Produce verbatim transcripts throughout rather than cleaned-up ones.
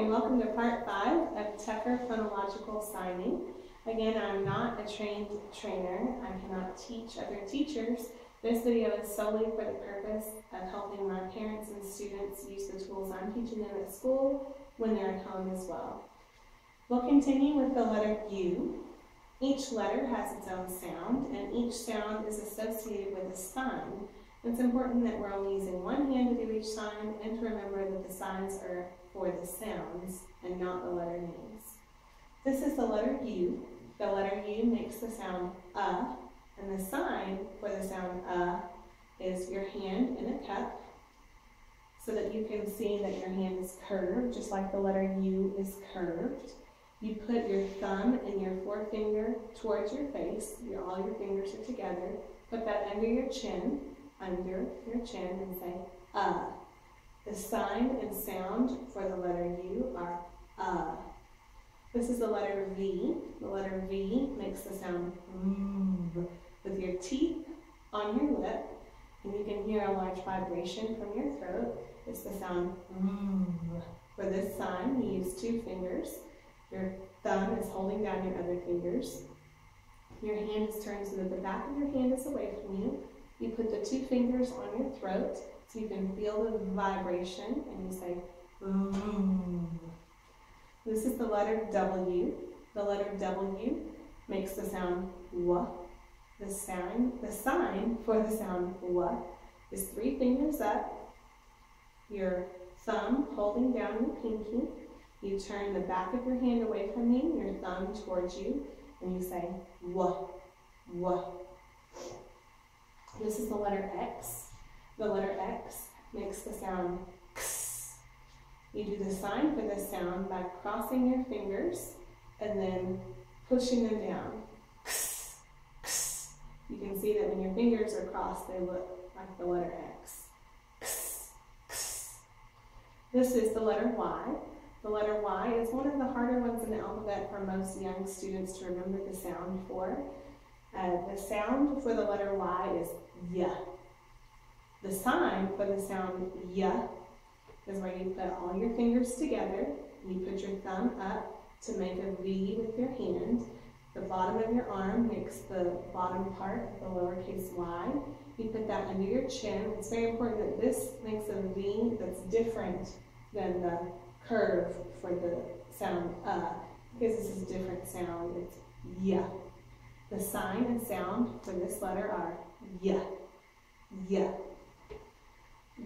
and welcome to part five of Tucker Phonological Signing. Again, I'm not a trained trainer. I cannot teach other teachers. This video is solely for the purpose of helping my parents and students use the tools I'm teaching them at school when they're at home as well. We'll continue with the letter U. Each letter has its own sound, and each sound is associated with a sign. It's important that we're only using one hand to do each sign and to remember that the signs are for the sounds and not the letter names. This is the letter U. The letter U makes the sound uh, and the sign for the sound uh is your hand in a cup so that you can see that your hand is curved, just like the letter U is curved. You put your thumb and your forefinger towards your face. Your, all your fingers are together. Put that under your chin, under your chin, and say, uh. The sign and sound for the letter U are uh. This is the letter V. The letter V makes the sound mm with your teeth on your lip, and you can hear a large vibration from your throat. It's the sound mm. For this sign, you use two fingers. Your thumb is holding down your other fingers. Your hand is turned so that the back of your hand is away from you. You put the two fingers on your throat so you can feel the vibration, and you say, mm. This is the letter W. The letter W makes the sound W. The sign, the sign for the sound W is three fingers up, your thumb holding down your pinky. You turn the back of your hand away from you, your thumb towards you, and you say, W, W. This is the letter X. The letter X makes the sound X. You do the sign for this sound by crossing your fingers and then pushing them down. X, X. You can see that when your fingers are crossed, they look like the letter X. X, X. This is the letter Y. The letter Y is one of the harder ones in the alphabet for most young students to remember the sound for. Uh, the sound for the letter Y is Y. The sign for the sound Y is where you put all your fingers together. You put your thumb up to make a V with your hand. The bottom of your arm makes the bottom part, the lowercase y. You put that under your chin. It's very important that this makes a V that's different than the curve for the sound uh, because this is a different sound. It's Y. The sign and sound for this letter are Y, Y.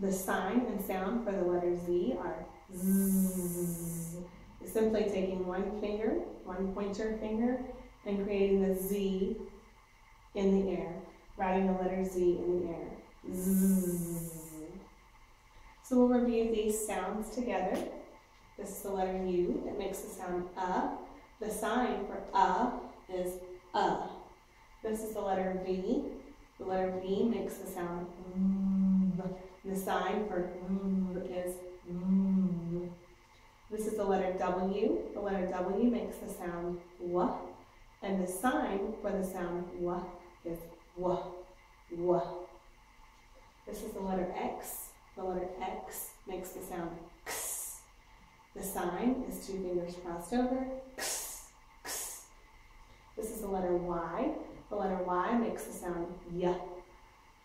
The sign and sound for the letter Z are Z. It's simply taking one finger, one pointer finger, and creating the Z in the air, writing the letter Z in the air. Z. So we'll review these sounds together. This is the letter U. It makes the sound uh. The sign for uh is uh. This is the letter V. The letter V makes the sound mm. The sign for mm is mm. This is the letter W. The letter W makes the sound W. And the sign for the sound W is W, W. This is the letter X. The letter X makes the sound X. The sign is two fingers crossed over. X, X. This is the letter Y. The letter Y makes the sound Y.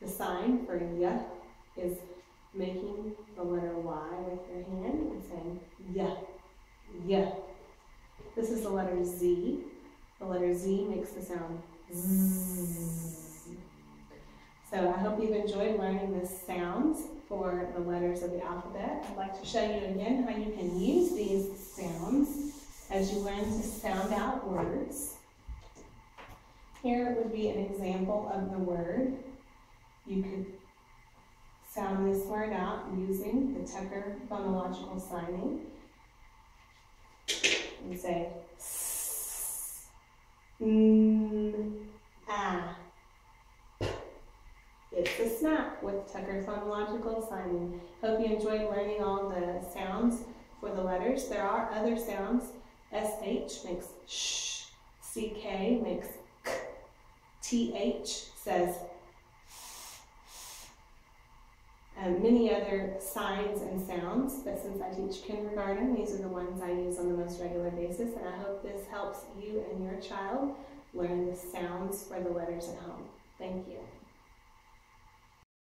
The sign for Y is making the letter Y with your hand and saying Y, Y. This is the letter Z. The letter Z makes the sound Z. So I hope you've enjoyed learning the sounds for the letters of the alphabet. I'd like to show you again how you can use these sounds as you learn to sound out words. Here would be an example of the word. You could sound this word out using the Tucker Phonological Signing. And say S, N, A. It's a snack with Tucker Phonological Signing. Hope you enjoyed learning all the sounds for the letters. There are other sounds. S H makes sh, C K makes k, T H says um, many other signs and sounds, but since I teach kindergarten, these are the ones I use on the most regular basis, and I hope this helps you and your child learn the sounds for the letters at home. Thank you.